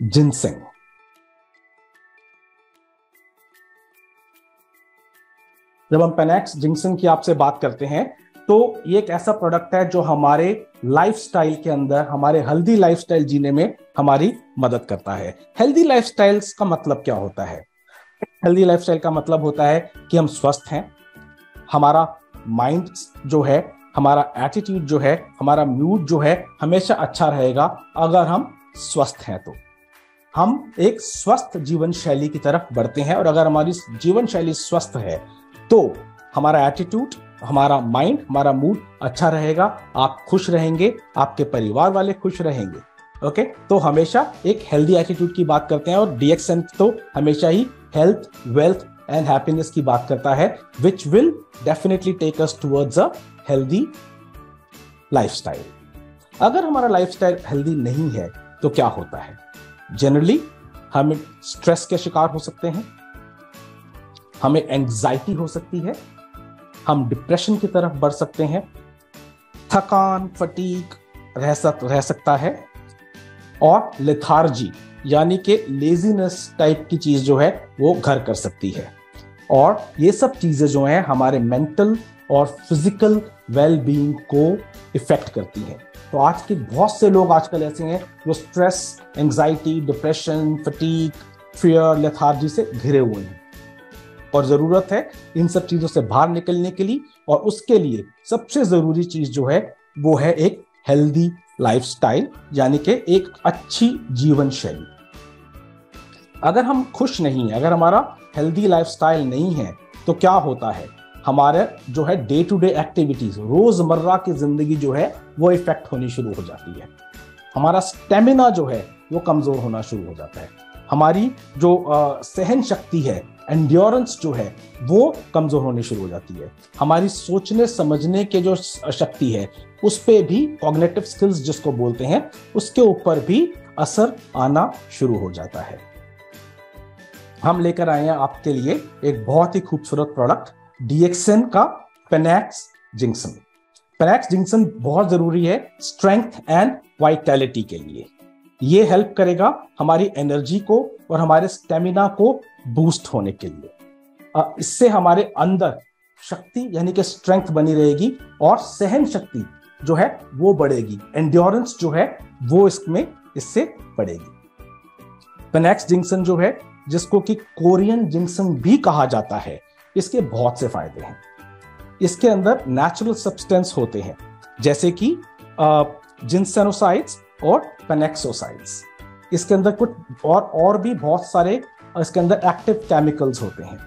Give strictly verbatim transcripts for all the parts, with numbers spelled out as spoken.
Ginseng. जब हम पैनेक्स ginseng की आपसे बात करते हैं तो ये एक ऐसा प्रोडक्ट है जो हमारे लाइफस्टाइल के अंदर, हमारे हेल्दी लाइफस्टाइल जीने में हमारी मदद करता है। हेल्दी लाइफस्टाइल्स का मतलब क्या होता है? हेल्दी लाइफस्टाइल का मतलब होता है कि हम स्वस्थ हैं, हमारा माइंड जो है, हमारा एटीट्यूड जो है, हमारा मूड जो है हमेशा अच्छा रहेगा अगर हम स्वस्थ हैं। तो हम एक स्वस्थ जीवन शैली की तरफ बढ़ते हैं और अगर हमारी जीवन शैली स्वस्थ है तो हमारा एटीट्यूड, हमारा माइंड, हमारा मूड अच्छा रहेगा, आप खुश रहेंगे, आपके परिवार वाले खुश रहेंगे। ओके, तो हमेशा एक हेल्दी एटीट्यूड की बात करते हैं और डीएक्सएन तो हमेशा ही हेल्थ, वेल्थ एंड हैप्पीनेस की बात करता है, which will definitely take us towards a healthy lifestyle. अगर हमारा लाइफस्टाइल हेल्दी नहीं है तो क्या होता है? जनरली हम स्ट्रेस के शिकार हो सकते हैं, हमें एंजाइटी हो सकती है, हम डिप्रेशन की तरफ बढ़ सकते हैं, थकान, फटीग रह, सक, रह सकता है और लेथार्जी यानी कि लेजीनेस टाइप की चीज जो है वो घर कर सकती है। और ये सब चीजें जो हैं हमारे मेंटल और फिजिकल वेलबींग को इफेक्ट करती हैं। तो आज के बहुत से लोग आजकल ऐसे हैं जो stress, anxiety, depression, fatigue, fear, lethargy से घिरे हुए हैं और जरूरत है इन सब चीजों से बाहर निकलने के लिए। और उसके लिए सबसे जरूरी चीज जो है वो है एक हेल्दी लाइफस्टाइल यानी कि एक अच्छी जीवन शैली। अगर हम खुश नहीं है, अगर हमारा हेल्दी लाइफस्टाइल नहीं है तो क्या होता है? हमारे जो है डे टू डे एक्टिविटीज, रोजमर्रा की जिंदगी जो है वो इफेक्ट होनी शुरू हो जाती है। हमारा स्टेमिना जो है वो कमजोर होना शुरू हो जाता है, हमारी जो आ, सहन शक्ति है, एंड्योरेंस जो है वो कमजोर होने शुरू हो जाती है, हमारी सोचने समझने के जो शक्ति है उस पे भी, कॉग्निटिव स्किल्स जिसको बोलते हैं, उसके ऊपर भी असर आना शुरू हो जाता है। हम लेकर आए हैं आपके लिए एक बहुत ही खूबसूरत प्रोडक्ट डीएक्सएन का पैनेक्स जिंक्सन। पैनेक्स जिंक्सन बहुत जरूरी है स्ट्रेंथ एंड वाइटैलिटी के लिए। ये हेल्प करेगा हमारी एनर्जी को और हमारे स्टेमिना को बूस्ट होने के लिए। इससे हमारे अंदर शक्ति यानी कि स्ट्रेंथ बनी रहेगी और सहन शक्ति जो है वो बढ़ेगी, एंड्योरेंस जो है वो इसमें इससे बढ़ेगी। पैनेक्स जिंक्सन जो है, जिसको कि कोरियन जिंक्सन भी कहा जाता है, इसके बहुत से फायदे हैं। इसके अंदर नेचुरल सब्सटेंस होते हैं जैसे कि जिनसेनोसाइड्स और पनेक्सोसाइड्स। इसके अंदर कुछ और और भी बहुत सारे इसके अंदर एक्टिव केमिकल्स होते हैं।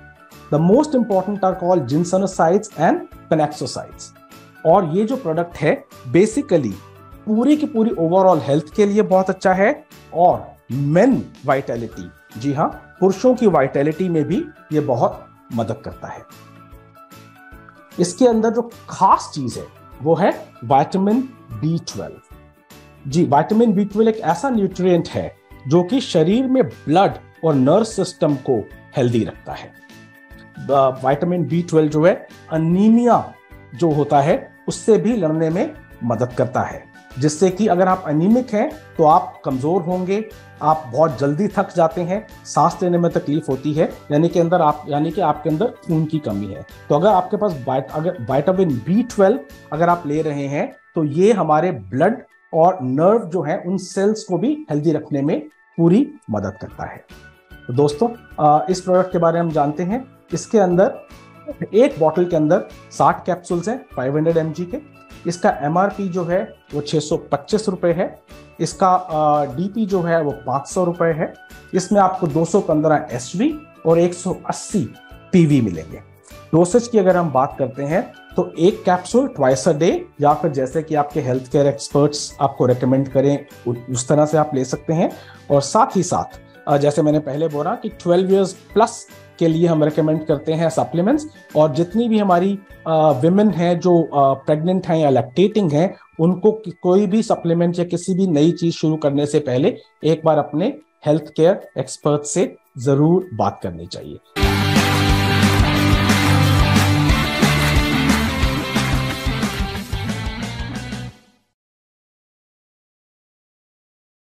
The most important are called ginsenosides and panaxosides. और ये जो प्रोडक्ट है बेसिकली पूरी की पूरी ओवरऑल हेल्थ के लिए बहुत अच्छा है और मेन वाइटैलिटी, जी हाँ, पुरुषों की वाइटैलिटी में भी ये बहुत मदद करता है। इसके अंदर जो खास चीज है वो है विटामिन बी ट्वेल्व। जी, विटामिन बी ट्वेल्व एक ऐसा न्यूट्रिएंट है जो कि शरीर में ब्लड और नर्व सिस्टम को हेल्दी रखता है। विटामिन बी ट्वेल्व जो है अनीमिया जो होता है उससे भी लड़ने में मदद करता है, जिससे कि अगर आप अनीमिक हैं तो आप कमजोर होंगे, आप बहुत जल्दी थक जाते हैं, सांस लेने में तकलीफ होती है, यानी कि अंदर आप यानी कि आपके अंदर खून की कमी है। तो अगर आपके पास अगर विटामिन बी ट्वेल्व अगर आप ले रहे हैं तो ये हमारे ब्लड और नर्व जो है उन सेल्स को भी हेल्दी रखने में पूरी मदद करता है। तो दोस्तों, इस प्रोडक्ट के बारे में हम जानते हैं। इसके अंदर एक बॉटल के अंदर साठ कैप्सूल्स हैं पाँच सौ एम जी के। इसका एमआरपी जो है वो छह सौ पच्चीस रुपए है। इसका डीपी जो है वो पाँच सौ रुपए है। इसमें आपको दो सौ पंद्रह एसवी और एक सौ अस्सी पीवी मिलेंगे। डोसेज की अगर हम बात करते हैं तो एक कैप्सूल ट्वाइस अ डे या फिर जैसे कि आपके हेल्थ केयर एक्सपर्ट्स आपको रेकमेंड करें उस तरह से आप ले सकते हैं। और साथ ही साथ जैसे मैंने पहले बोला कि ट्वेल्व इयर्स प्लस के लिए हम रेकमेंड करते हैं सप्लीमेंट्स। और जितनी भी हमारी विमेन हैं जो प्रेग्नेंट हैं या लैक्टेटिंग हैं, उनको कोई भी सप्लीमेंट या किसी भी नई चीज़ शुरू करने से पहले एक बार अपने हेल्थ केयर एक्सपर्ट से ज़रूर बात करनी चाहिए।